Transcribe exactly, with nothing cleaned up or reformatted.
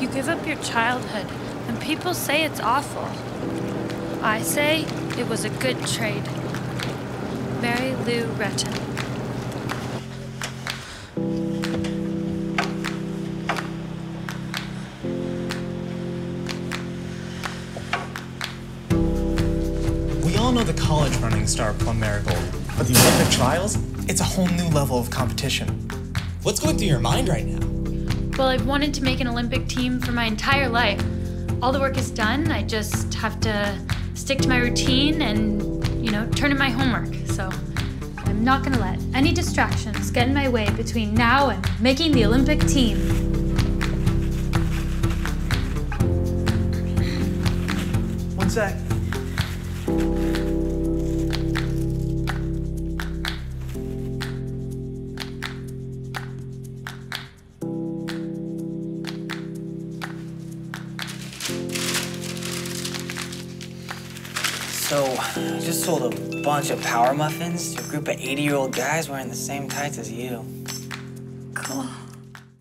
You give up your childhood, and people say it's awful. I say it was a good trade. Mary Lou Retton. We all know the college running star Plum Marigold, but the Olympic Trials, it's a whole new level of competition. What's going through your mind right now? Well, I've wanted to make an Olympic team for my entire life. All the work is done. I just have to stick to my routine and, you know, turn in my homework. So I'm not gonna let any distractions get in my way between now and making the Olympic team. One sec. So, you just sold a bunch of power muffins to a group of eighty-year-old guys wearing the same tights as you. Cool.